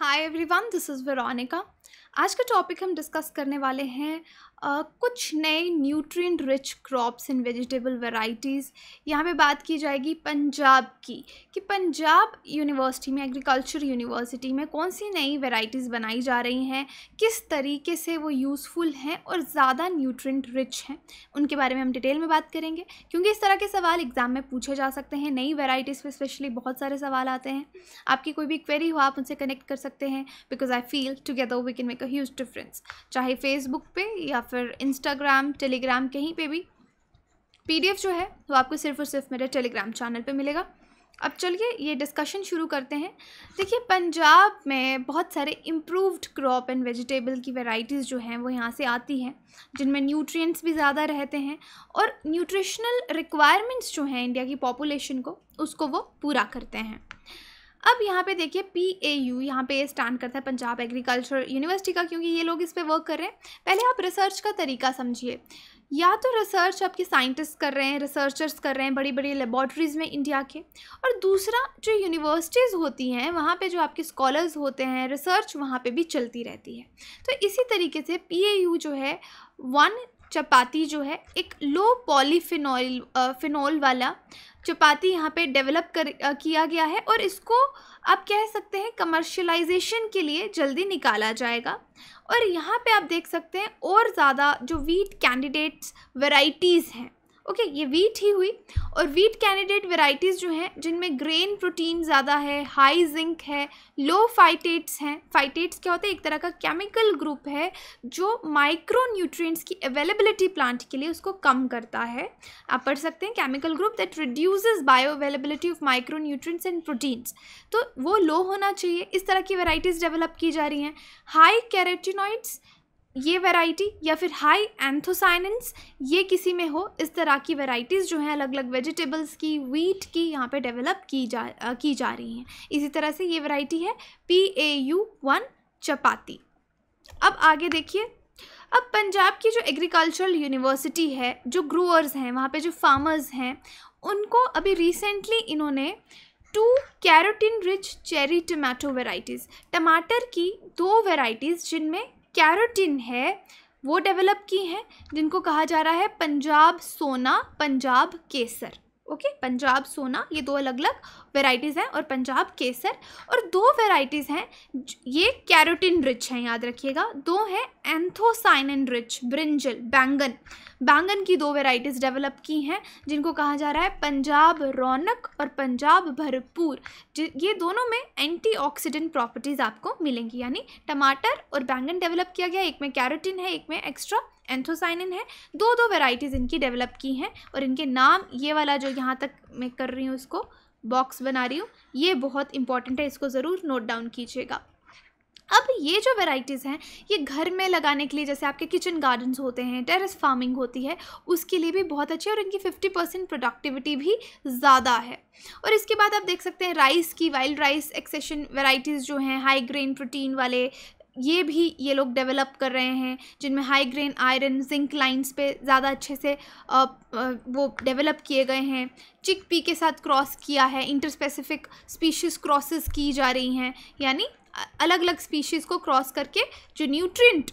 Hi everyone, this is Veronica. आज का topic हम डिस्कस करने वाले हैं कुछ नए nutrient rich crops in vegetable varieties. यहाँ पे बात की जाएगी पंजाब की कि पंजाब यूनिवर्सिटी में, एग्रीकल्चर यूनिवर्सिटी में कौन सी नई वैरायटीज़ बनाई जा रही हैं, किस तरीके से वो यूज़फुल हैं और ज़्यादा न्यूट्रिएंट रिच हैं, उनके बारे में हम डिटेल में बात करेंगे क्योंकि इस तरह के सवाल एग्ज़ाम में पूछे जा सकते हैं। नई वेराइटीज़ पर स्पेशली बहुत सारे सवाल आते हैं। आपकी कोई भी क्वेरी हो आप उनसे कनेक्ट कर सकते हैं because I feel together we can make a huge difference. चाहे फेसबुक पे या फिर इंस्टाग्राम, टेलीग्राम, कहीं पे भी। पीडीएफ जो है वो आपको सिर्फ और सिर्फ मेरे टेलीग्राम चैनल पे मिलेगा। अब चलिए ये डिस्कशन शुरू करते हैं। देखिए, पंजाब में बहुत सारे इम्प्रूव्ड क्रॉप एंड वेजिटेबल की वैरायटीज़ जो हैं वो यहाँ से आती हैं, जिनमें न्यूट्रिएंट्स भी ज़्यादा रहते हैं और न्यूट्रिशनल रिक्वायरमेंट्स जो हैं इंडिया की पॉपुलेशन को, उसको वो पूरा करते हैं। अब यहाँ पे देखिए PAU, यहाँ पे स्टैंड करता है पंजाब एग्रीकल्चर यूनिवर्सिटी का, क्योंकि ये लोग इस पे वर्क कर रहे हैं। पहले आप रिसर्च का तरीका समझिए। या तो रिसर्च आपके साइंटिस्ट कर रहे हैं, रिसर्चर्स कर रहे हैं बड़ी बड़ी लेबॉर्ट्रीज़ में इंडिया के, और दूसरा जो यूनिवर्सिटीज़ होती हैं वहाँ पे जो आपके स्कॉलर्स होते हैं, रिसर्च वहाँ पर भी चलती रहती है। तो इसी तरीके से PAU जो है, वन चपाती जो है, एक लो पॉलीफिनॉल फिनॉल वाला चपाती यहाँ पे डेवलप किया गया है और इसको आप कह सकते हैं कमर्शियलाइजेशन के लिए जल्दी निकाला जाएगा। और यहाँ पे आप देख सकते हैं और ज़्यादा जो वीट कैंडिडेट्स वैराइटीज़ हैं, ओके ये वीट ही हुई, और वीट कैंडिडेट वैराइटीज़ जो हैं जिनमें ग्रेन प्रोटीन ज़्यादा है, हाई जिंक है, लो फाइटेट्स हैं। फाइटेट्स क्या होते हैं? एक तरह का केमिकल ग्रुप है जो माइक्रो न्यूट्रिएंट्स की अवेलेबिलिटी प्लांट के लिए उसको कम करता है। आप पढ़ सकते हैं, chemical group that reduces bio availability of micro nutrients and proteins. तो वो लो होना चाहिए। इस तरह की वेराइटीज़ डेवलप की जा रही हैं। हाई कैरोटिनॉइड्स ये वैरायटी, या फिर हाई एंथोसाइनेंस ये किसी में हो, इस तरह की वैरायटीज़ जो हैं अलग अलग वेजिटेबल्स की, वीट की, यहाँ पे डेवलप की जा रही हैं। इसी तरह से ये वैरायटी है PAU 1 चपाती। अब आगे देखिए, अब पंजाब की जो एग्रीकल्चरल यूनिवर्सिटी है, जो ग्रोअर्स हैं वहाँ पे, जो फार्मर्स हैं, उनको अभी रिसेंटली इन्होंने 2 carotene rich cherry tomato varieties, टमाटर की 2 वेराइटीज़ जिनमें कैरोटीन है, वो डेवलप की हैं, जिनको कहा जा रहा है पंजाब सोना, पंजाब केसर। ओके, पंजाब सोना ये 2 अलग अलग वेराइटीज़ हैं और पंजाब केसर, और 2 वेराइटीज़ हैं ये कैरोटीन रिच हैं, याद रखिएगा। 2 हैं एंथोसाइनिन रिच, ब्रिंजल, बैंगन की 2 वेराइटीज़ डेवलप की हैं, जिनको कहा जा रहा है पंजाब रौनक और पंजाब भरपूर। ये दोनों में एंटीऑक्सीडेंट प्रॉपर्टीज़ आपको मिलेंगी, यानी टमाटर और बैंगन डेवलप किया गया, एक में कैरोटीन है, एक में एक्स्ट्रा एंथोसाइनिन है। 2 वेराइटीज़ इनकी डेवलप की हैं और इनके नाम, ये वाला जो यहाँ तक मैं कर रही हूँ इसको बॉक्स बना रही हूँ, ये बहुत इंपॉर्टेंट है, इसको ज़रूर नोट डाउन कीजिएगा। अब ये जो वेराइटीज़ हैं ये घर में लगाने के लिए, जैसे आपके किचन गार्डन्स होते हैं, टेरेस फार्मिंग होती है, उसके लिए भी बहुत अच्छी है और इनकी 50% प्रोडक्टिविटी भी ज़्यादा है। और इसके बाद आप देख सकते हैं राइस की, वाइल्ड राइस एक्सेशन वेराइटीज़ जो हैं हाई ग्रेन प्रोटीन वाले, ये भी ये लोग डेवलप कर रहे हैं, जिनमें high grain iron, zinc lines पे ज़्यादा अच्छे से वो डेवलप किए गए हैं। चिकपी के साथ क्रॉस किया है, इंटरस्पेसिफिक स्पीशीज क्रॉसेस की जा रही हैं, यानी अलग अलग स्पीशीज़ को क्रॉस करके जो न्यूट्रिएंट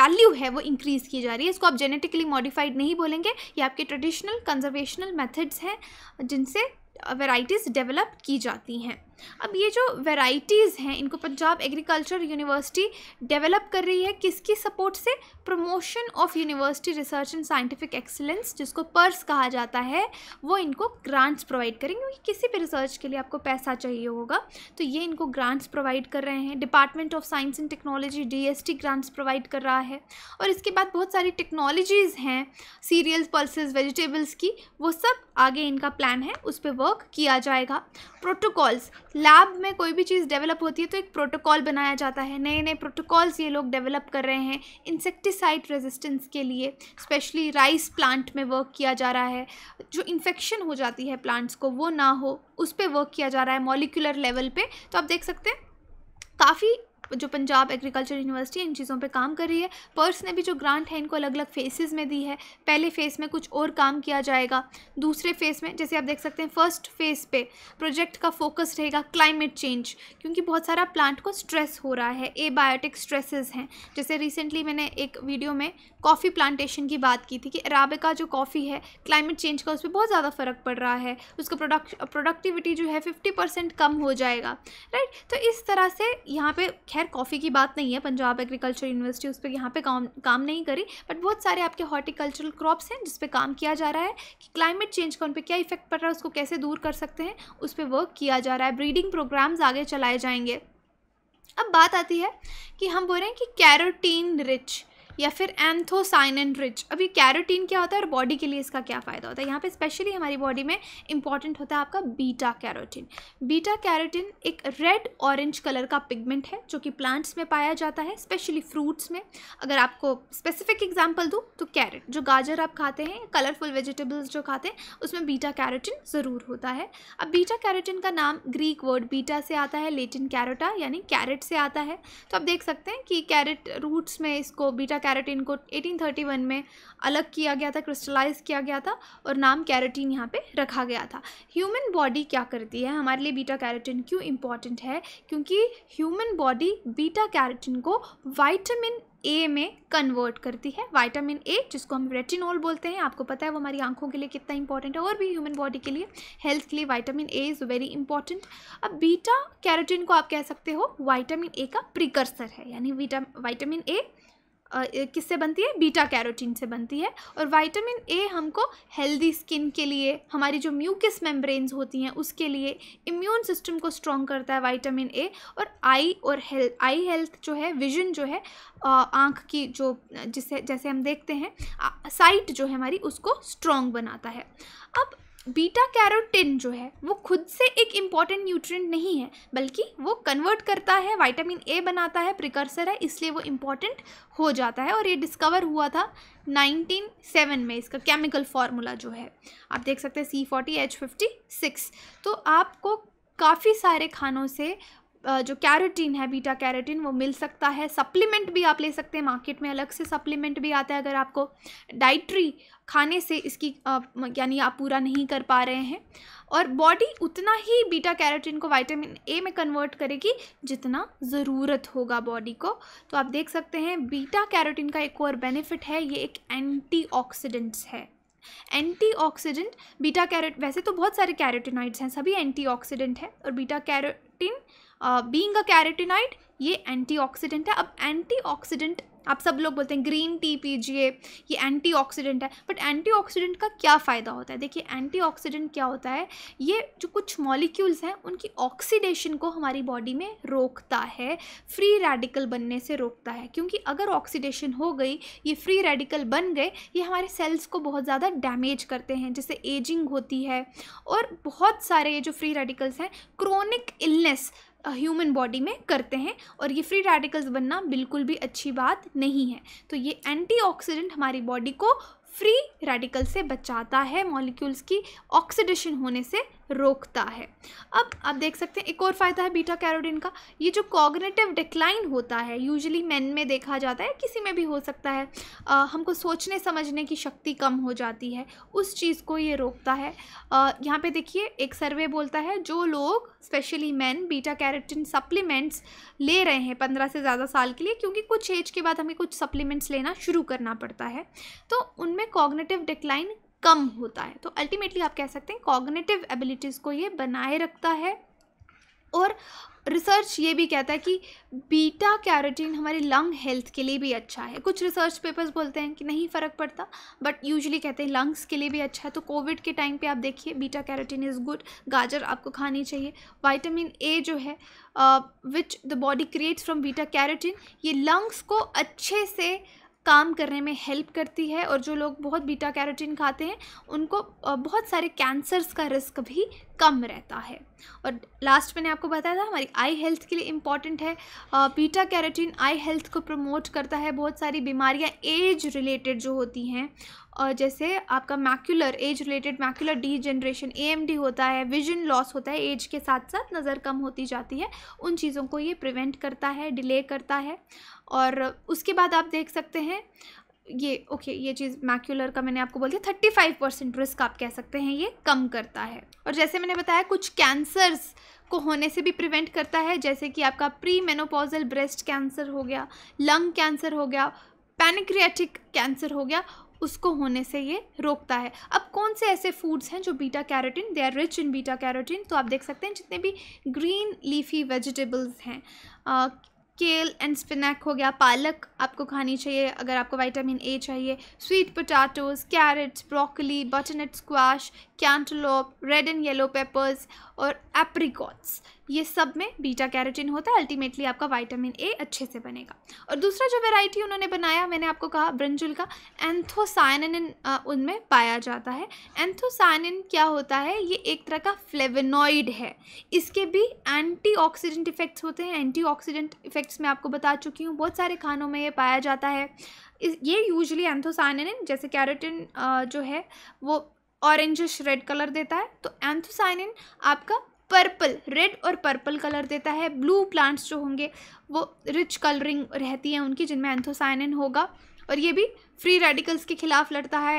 वैल्यू है वो इंक्रीज़ की जा रही है। इसको आप जेनेटिकली मॉडिफाइड नहीं बोलेंगे, ये आपके ट्रेडिशनल कंजर्वेशनल मेथड्स हैं जिनसे वैराइटीज़ डेवलप की जाती हैं। अब ये जो वैराइटीज़ हैं इनको पंजाब एग्रीकल्चर यूनिवर्सिटी डेवलप कर रही है, किसकी सपोर्ट से? Promotion of university research and scientific excellence, जिसको पर्स कहा जाता है, वो इनको ग्रांट्स प्रोवाइड करेंगे, क्योंकि किसी भी रिसर्च के लिए आपको पैसा चाहिए होगा, तो ये इनको ग्रांट्स प्रोवाइड कर रहे हैं। Department of science and technology DST grants provide कर रहा है। और इसके बाद बहुत सारी टेक्नोलॉजीज़ हैं सीरियल्स, पल्सेस, वेजिटेबल्स की, वो सब आगे इनका प्लान है, उस पर वर्क किया जाएगा। प्रोटोकॉल्स, लैब में कोई भी चीज़ डेवलप होती है तो एक प्रोटोकॉल बनाया जाता है, नए नए प्रोटोकॉल्स ये लोग डेवलप कर रहे हैं। इंसेक्टिसाइड रेजिस्टेंस के लिए स्पेशली राइस प्लांट में वर्क किया जा रहा है, जो इन्फेक्शन हो जाती है प्लांट्स को वो ना हो, उस पर वर्क किया जा रहा है मॉलिक्यूलर लेवल पे। तो आप देख सकते हैं काफ़ी जो पंजाब एग्रीकल्चर यूनिवर्सिटी इन चीज़ों पे काम कर रही है। पर्स ने भी जो ग्रांट है इनको अलग अलग फेसेस में दी है। पहले फेज़ में कुछ और काम किया जाएगा, दूसरे फेज़ में जैसे आप देख सकते हैं फर्स्ट फेज़ पे प्रोजेक्ट का फोकस रहेगा क्लाइमेट चेंज, क्योंकि बहुत सारा प्लांट को स्ट्रेस हो रहा है, एबायोटिक स्ट्रेसेस हैं। जैसे रिसेंटली मैंने एक वीडियो में कॉफ़ी प्लांटेशन की बात की थी कि अराबिका जो कॉफ़ी है क्लाइमेट चेंज का उस पर बहुत ज़्यादा फ़र्क पड़ रहा है, उसका प्रोडक्टिविटी जो है 50% कम हो जाएगा, राइट। तो इस तरह से यहाँ पे खैर कॉफ़ी की बात नहीं है, पंजाब एग्रीकल्चर यूनिवर्सिटी उस पर यहाँ पे काम नहीं करी, बट बहुत सारे आपके हॉर्टिकल्चरल क्रॉप्स हैं जिस पे काम किया जा रहा है कि क्लाइमेट चेंज का उन पे क्या इफेक्ट पड़ रहा है, उसको कैसे दूर कर सकते हैं, उस पर वर्क किया जा रहा है। ब्रीडिंग प्रोग्राम्स आगे चलाए जाएंगे। अब बात आती है कि हम बोल रहे हैं कि कैरोटीन रिच या फिर एंथोसाइनिन रिच। अभी कैरोटीन क्या होता है और बॉडी के लिए इसका क्या फ़ायदा होता है? यहाँ पे स्पेशली हमारी बॉडी में इंपॉर्टेंट होता है आपका बीटा कैरोटीन। बीटा कैरोटीन एक रेड ऑरेंज कलर का पिगमेंट है जो कि प्लांट्स में पाया जाता है, स्पेशली फ्रूट्स में। अगर आपको स्पेसिफिक एग्जांपल दूँ तो कैरेट, जो गाजर आप खाते हैं, कलरफुल वेजिटेबल्स जो खाते हैं, उसमें बीटा कैरोटीन ज़रूर होता है। अब बीटा कैरोटीन का नाम ग्रीक वर्ड बीटा से आता है, लेटिन कैरोटा यानी कैरेट से आता है। तो आप देख सकते हैं कि कैरेट रूट्स में इसको बीटा कैरोटीन को 1831 में अलग किया गया था, क्रिस्टलाइज किया गया था और नाम कैरोटीन यहाँ पे रखा गया था। ह्यूमन बॉडी क्या करती है, हमारे लिए बीटा कैरोटीन क्यों इम्पॉर्टेंट है? क्योंकि ह्यूमन बॉडी बीटा कैरोटीन को विटामिन ए में कन्वर्ट करती है। विटामिन ए जिसको हम रेटिनॉल बोलते हैं, आपको पता है वो हमारी आंखों के लिए कितना इंपॉर्टेंट है, और भी ह्यूमन बॉडी के लिए, हेल्थ के लिए vitamin A is very important. अब बीटा कैरोटीन को आप कह सकते हो विटामिन ए का प्रिकर्सर है, यानी विटामिन ए किससे बनती है? बीटा कैरोटीन से बनती है। और विटामिन ए हमको हेल्दी स्किन के लिए, हमारी जो म्यूकस मेम्ब्रेन्स होती हैं उसके लिए, इम्यून सिस्टम को स्ट्रॉन्ग करता है विटामिन ए। और आई हेल्थ जो है, विजन जो है, आँख की जो जिससे जैसे हम देखते हैं, साइट जो है हमारी, उसको स्ट्रॉन्ग बनाता है। अब बीटा कैरोटीन जो है वो खुद से एक इम्पॉर्टेंट न्यूट्रिएंट नहीं है, बल्कि वो कन्वर्ट करता है, विटामिन ए बनाता है, प्रिकर्सर है, इसलिए वो इम्पॉर्टेंट हो जाता है। और ये डिस्कवर हुआ था 1907 में। इसका केमिकल फार्मूला जो है आप देख सकते हैं C40H56। तो आपको काफ़ी सारे खानों से जो कैरोटीन है, बीटा कैरोटीन, वो मिल सकता है। सप्लीमेंट भी आप ले सकते हैं, मार्केट में अलग से सप्लीमेंट भी आता है। अगर आपको डाइट्री खाने से इसकी यानी आप पूरा नहीं कर पा रहे हैं, और बॉडी उतना ही बीटा कैरोटीन को विटामिन ए में कन्वर्ट करेगी जितना ज़रूरत होगा बॉडी को। तो आप देख सकते हैं बीटा कैरोटीन का एक और बेनिफिट है, ये एक एंटीऑक्सीडेंट्स है। एंटीऑक्सीडेंट बीटा कैरोट, वैसे तो बहुत सारे कैरोटिनॉइड्स हैं, सभी एंटीऑक्सीडेंट है, और beta carotene being a carotenoid ये एंटीऑक्सीडेंट है। अब एंटीऑक्सीडेंट आप सब लोग बोलते हैं ग्रीन टी पीजिए, ये एंटीऑक्सीडेंट है, बट एंटीऑक्सीडेंट का क्या फ़ायदा होता है? देखिए एंटीऑक्सीडेंट क्या होता है, ये जो कुछ मॉलिक्यूल्स हैं उनकी ऑक्सीडेशन को हमारी बॉडी में रोकता है, फ्री रेडिकल बनने से रोकता है। क्योंकि अगर ऑक्सीडेशन हो गई, ये फ्री रेडिकल बन गए, ये हमारे सेल्स को बहुत ज़्यादा डैमेज करते हैं, जिससे एजिंग होती है। और बहुत सारे ये जो फ्री रेडिकल्स हैं क्रोनिक इलनेस ह्यूमन बॉडी में करते हैं, और ये फ्री रेडिकल्स बनना बिल्कुल भी अच्छी बात नहीं है। तो ये एंटीऑक्सीडेंट हमारी बॉडी को फ्री रेडिकल से बचाता है, मॉलिक्यूल्स की ऑक्सीडेशन होने से रोकता है। अब आप देख सकते हैं एक और फ़ायदा है बीटा कैरोटीन का, ये जो कॉग्निटिव डिक्लाइन होता है, यूजुअली मेन में देखा जाता है, किसी में भी हो सकता है, हमको सोचने समझने की शक्ति कम हो जाती है, उस चीज़ को ये रोकता है। यहाँ पे देखिए एक सर्वे बोलता है जो लोग specially men beta carotene supplements ले रहे हैं 15 से ज़्यादा साल के लिए, क्योंकि कुछ एज के बाद हमें कुछ सप्लीमेंट्स लेना शुरू करना पड़ता है, तो उनमें कॉग्निटिव डिक्लाइन कम होता है। तो अल्टीमेटली आप कह सकते हैं कॉग्निटिव एबिलिटीज़ को ये बनाए रखता है। और रिसर्च ये भी कहता है कि बीटा कैरोटीन हमारे लंग हेल्थ के लिए भी अच्छा है। कुछ रिसर्च पेपर्स बोलते हैं कि नहीं फ़र्क पड़ता, बट यूजुअली कहते हैं लंग्स के लिए भी अच्छा है। तो कोविड के टाइम पे आप देखिए बीटा कैरोटीन इज़ गुड, गाजर आपको खानी चाहिए। विटामिन ए जो है which the body creates from beta carotene, ये लंग्स को अच्छे से काम करने में हेल्प करती है। और जो लोग बहुत बीटा कैरोटीन खाते हैं उनको बहुत सारे कैंसर्स का रिस्क भी कम रहता है। और लास्ट मैंने आपको बताया था हमारी आई हेल्थ के लिए इम्पॉर्टेंट है। बीटा कैरोटीन आई हेल्थ को प्रमोट करता है, बहुत सारी बीमारियां एज रिलेटेड जो होती हैं और जैसे आपका macular age related macular degeneration AMD होता है, विजन लॉस होता है एज के साथ साथ, नज़र कम होती जाती है, उन चीज़ों को ये प्रिवेंट करता है, डिले करता है। और उसके बाद आप देख सकते हैं ये ये चीज़ मैक्यूलर का मैंने आपको बोल दिया, 35% रिस्क आप कह सकते हैं ये कम करता है। और जैसे मैंने बताया कुछ कैंसर्स को होने से भी प्रिवेंट करता है, जैसे कि आपका प्री मेनोपॉजल ब्रेस्ट कैंसर हो गया, लंग कैंसर हो गया, पैनक्रियाटिक कैंसर हो गया, उसको होने से ये रोकता है। अब कौन से ऐसे फूड्स हैं जो beta carotene, they are rich in beta carotene, तो आप देख सकते हैं जितने भी ग्रीन लीफी वेजिटेबल्स हैं, केल एंड स्पिनैक हो गया, पालक आपको खानी चाहिए अगर आपको विटामिन ए चाहिए, sweet potatoes, carrots, broccoli, butternut squash, cantaloupe, red and yellow peppers और एप्रिकॉट्स, ये सब में बीटा कैरोटीन होता है। अल्टीमेटली आपका विटामिन ए अच्छे से बनेगा। और दूसरा जो वैरायटी उन्होंने बनाया, मैंने आपको कहा ब्रिंजुल का, एंथोसायनिन उनमें पाया जाता है। एंथोसायनिन क्या होता है, ये एक तरह का फ्लेवोनॉइड है, इसके भी एंटीऑक्सीडेंट इफ़ेक्ट्स होते हैं। एंटीऑक्सीडेंट इफ़ेक्ट्स मैं आपको बता चुकी हूँ, बहुत सारे खानों में ये पाया जाता है। ये यूजली एंथोसायनिन जैसे कैरोटीन जो है वो ऑरेंजिश रेड कलर देता है, तो एंथोसायनिन आपका पर्पल, रेड और पर्पल कलर देता है। ब्लू प्लांट्स जो होंगे वो रिच कलरिंग रहती है उनकी, जिनमें एंथोसायनिन होगा। और ये भी फ्री रेडिकल्स के खिलाफ लड़ता है,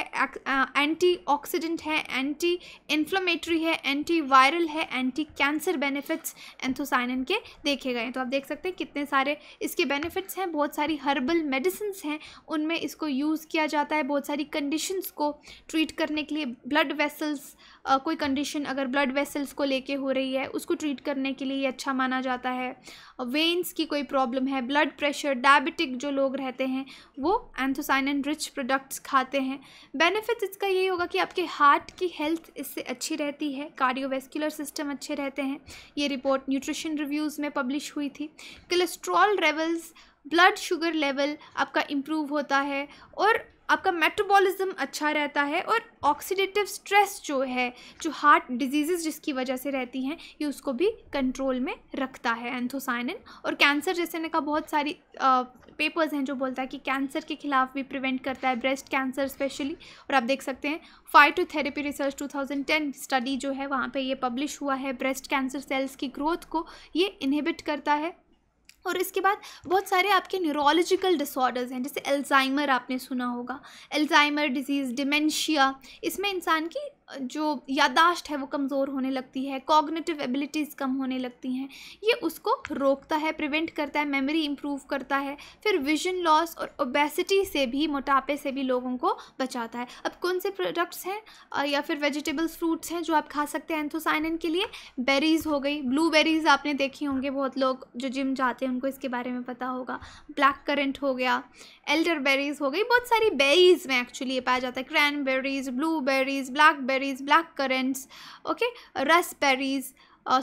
एंटी ऑक्सीडेंट है, एंटी इन्फ्लेमेटरी है, एंटी वायरल है, एंटी कैंसर बेनिफिट्स एंथोसायनिन के देखे गए। तो आप देख सकते हैं कितने सारे इसके बेनिफिट्स हैं। बहुत सारी हर्बल मेडिसिंस हैं, उनमें इसको यूज़ किया जाता है, बहुत सारी कंडीशंस को ट्रीट करने के लिए। ब्लड वेसल्स, कोई कंडीशन अगर ब्लड वेसल्स को लेके हो रही है उसको ट्रीट करने के लिए अच्छा माना जाता है। वेन्स की कोई प्रॉब्लम है, ब्लड प्रेशर, डायबिटिक जो लोग रहते हैं वो एंथोसायनिन रिच प्रोडक्ट्स खाते हैं। बेनिफिट्स इसका यही होगा कि आपके हार्ट की हेल्थ इससे अच्छी रहती है, कार्डियोवैस्कुलर सिस्टम अच्छे रहते हैं। ये रिपोर्ट न्यूट्रिशन रिव्यूज़ में पब्लिश हुई थी। Cholesterol levels, blood sugar level आपका इम्प्रूव होता है और आपका मेटाबॉलिज्म अच्छा रहता है। और ऑक्सीडेटिव स्ट्रेस जो है, जो हार्ट डिजीज़ जिसकी वजह से रहती हैं, ये उसको भी कंट्रोल में रखता है एंथोसायनिन। और कैंसर जैसे ने कहा, बहुत सारी पेपर्स हैं जो बोलता है कि कैंसर के खिलाफ भी प्रिवेंट करता है, ब्रेस्ट कैंसर स्पेशली। और आप देख सकते हैं फाइटोथेरेपी रिसर्च 2010 स्टडी जो है वहाँ पर ये पब्लिश हुआ है, ब्रेस्ट कैंसर सेल्स की ग्रोथ को ये इनहिबिट करता है। और इसके बाद बहुत सारे आपके न्यूरोलॉजिकल डिसऑर्डर्स हैं, जैसे अल्जाइमर आपने सुना होगा, अल्जाइमर डिजीज़, डिमेंशिया, इसमें इंसान की जो याददाश्त है वो कमज़ोर होने लगती है, कॉग्निटिव एबिलिटीज़ कम होने लगती हैं, ये उसको रोकता है, प्रिवेंट करता है, मेमोरी इम्प्रूव करता है। फिर विजन लॉस और ओबेसिटी से भी, मोटापे से भी लोगों को बचाता है। अब कौन से प्रोडक्ट्स हैं या फिर वेजिटेबल्स, फ्रूट्स हैं जो आप खा सकते हैं एंथोसायनिन के लिए? बेरीज़ हो गई, ब्लूबेरीज़ आपने देखी होंगे, बहुत लोग जो जिम जाते हैं उनको इसके बारे में पता होगा। ब्लैक करंट हो गया, एल्डर बेरीज़ हो गई, बहुत सारी बेरीज़ में एक्चुअली ये पाया जाता है, cranberries, blueberries, blackberries, black currants, raspberries,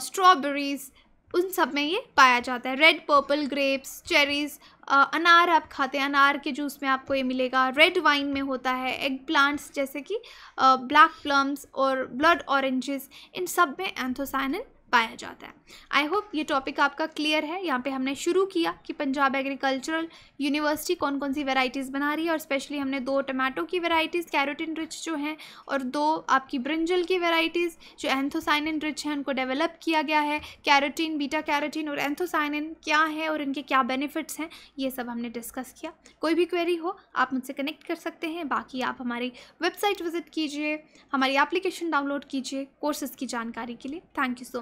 strawberries, उन सब में ये पाया जाता है। रेड पर्पल ग्रेप्स, चेरीज़, अनार आप खाते हैं, अनार के जूस में आपको ये मिलेगा। रेड वाइन में होता है, एग प्लांट्स जैसे कि ब्लैक प्लम्स और ब्लड ऑरेंजेस, इन सब में एंथोसायनिन पाया जाता है। आई होप ये टॉपिक आपका क्लियर है। यहाँ पे हमने शुरू किया कि पंजाब एग्रीकल्चरल यूनिवर्सिटी कौन कौन सी वेराइटीज़ बना रही है, और स्पेशली हमने 2 टमाटो की वेराइटीज़ कैरोटीन रिच जो हैं, और 2 आपकी ब्रिंजल की वेराइटीज़ जो एंथोसायनिन रिच हैं, उनको डेवलप किया गया है। कैरोटीन, बीटा कैरोटीन और एंथोसायनिन क्या है और इनके क्या बेनिफिट्स हैं, ये सब हमने डिस्कस किया। कोई भी क्वेरी हो आप मुझसे कनेक्ट कर सकते हैं। बाकी आप हमारी वेबसाइट विजिट कीजिए, हमारी एप्लीकेशन डाउनलोड कीजिए कोर्सेज़ की जानकारी के लिए। Thank you so